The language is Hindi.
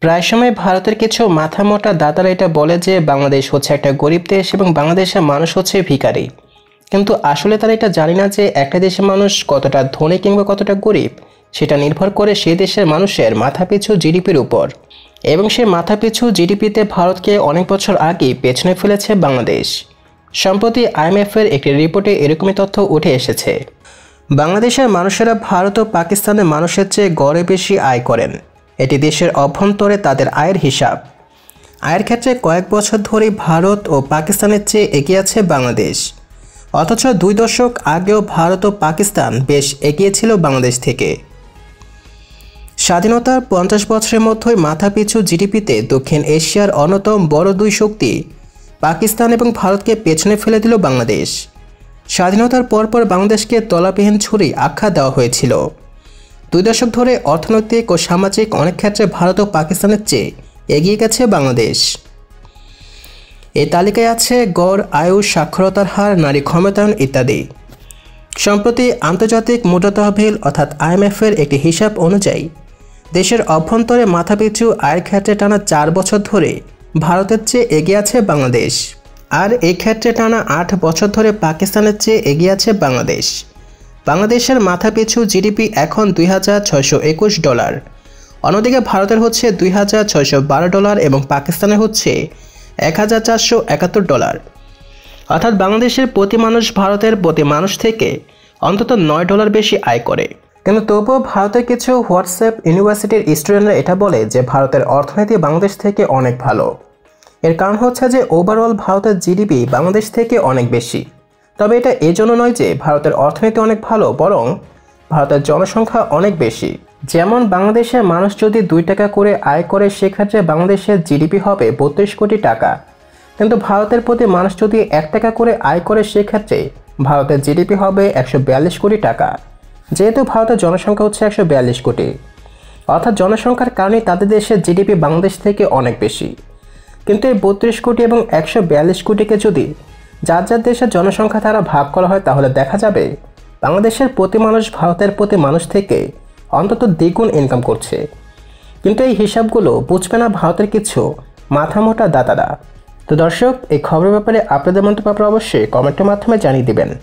प्राय समय भारतेर किछु माथामोटा दातारा एटा बोले जे बांग्लादेश होच्छे एकटा गरीब देश एबं बांग्लादेशेर मानुष होच्छे भिखारी, किन्तु आसले तारा एटा जाने ना जे एकटा देशेर मानुष कतटा धनी किंबा कतटा गरीब सेटा निर्भर करे सेई देशेर मानुषेर माथापिछु जिडिपिर उपर एबं सेई माथापिछु जिडिपिते भारतके अनेक बछर आगे पेछने फेलेछे बांग्लादेश। सम्प्रति आईएमएफेर एकटी रिपोर्टे एरकमई तथ्य उठे एसेछे बांग्लादेशेर मानुषेरा भारत ओ पाकिस्तानेर मानुषेर चेये गड़े बेशी आय करेन। एटी देशेर अभ्यन्तरे तादेर आयेर हिसाब। आयेर क्षेत्रे कयेक बछर धरे भारत ओ पाकिस्तानेर चेये एगिये आछे बांग्लादेश, अथच 2 दशक आगेओ भारत ओ पाकिस्तान बेश एगिये छिलो बांग्लादेश थेके। स्वाधीनतार 50 बछरेर मध्येई माथापिछु जिडिपिते दक्षिण एशियार अन्यतम बड़ दुई शक्ति पाकिस्तान एबं भारतके पेछने फेले दिल बांग्लादेश। स्वाधीनतार परपर बांग्लादेशके तलाबिहीन छुरी आख्या देওয়া হয়েছিল। दुई दशक धरे अर्थनैतिक और सामाजिक अनेक क्षेत्रे भारत और पाकिस्तान चेये एगिये गेछे बांग्लादेश। ए तालिकाय आछे गड़ आयु, साक्षरतार हार, नारी क्षमतायन इत्यादि। सम्प्रति आंतर्जातिक मुद्रा तहबिल अर्थात आईएमएफेर एकटी हिसाब अनुयायी देशेर अभ्यन्तरे माथापिछु आयेर क्षेत्रे टाना 4 बछर धरे भारतेर चेये एगिये आछे बांग्लादेश और ए क्षेत्रे टाना 8 बछर धरे पाकिस्तानेर चेये एगिये आछे बांग्लादेश। बांग्लादेशेर माथापिछु जिडिपि एखन 2621 डलार, अन्यदिके भारतेर होच्छे 2612 डलार एबं पाकिस्तानेर होच्छे 1471 डलार। अर्थात बांग्लादेशेर प्रति मानुष भारतेर प्रति मानुष थेके अंतत 9 डलार बेशी आय करे। किन्तु तबुओ भारतेर किछु व्हाट्सएप यूनिभार्सिटीर स्टुडेंटरा एटा बोले जे भारतेर अर्थनीति बांग्लादेश थेके अनेक भालो। एर कारण होच्छे जे ओभारअल भारतेर जिडिपि बांग्लादेश थेके अनेक बेशी। तब एटा एजोनो नय जे भारतेर अर्थनीति अनेक भालो, बरং भारतेर जनसंख्या अनेक बेशी। जेमन बांग्लादेशेर मानुष यदि 2 टाका करे आय करे सेई क्षेत्रे बांग्लादेशेर जिडिपि हबे 32 कोटी टाका, किन्तु भारतेर प्रति मानुष यदि 1 टाका करे आय करे सेई क्षेत्रे भारतेर जिडिपि हबे 142 कोटी टाका। जेहेतु भारतेर जनसंख्या होच्छे 142 कोटी अर्थात जनसंख्यार कारणे तादेर देशेर जिडिपि बांग्लादेश थेके अनेक बेशी। किन्तु 32 कोटी एबं 142 कोटिके यदि जार जार देशेर जनसंख्या द्वारा भाग करा हय ताहले देखा जाबे बांग्लादेशेर प्रति मानुष भारतेर प्रति मानुष थेके अंतत द्विगुण इनकाम करछे। किन्तु एई हिसाबगुलो बुझबे ना भारतेर किछु माथामोटा दातारा। तो दर्शक, एई खबरेर ब्यापारे आपनादेर मन्तव्य अवश्यई कमेंटेर माध्यमे जानिये दिबेन।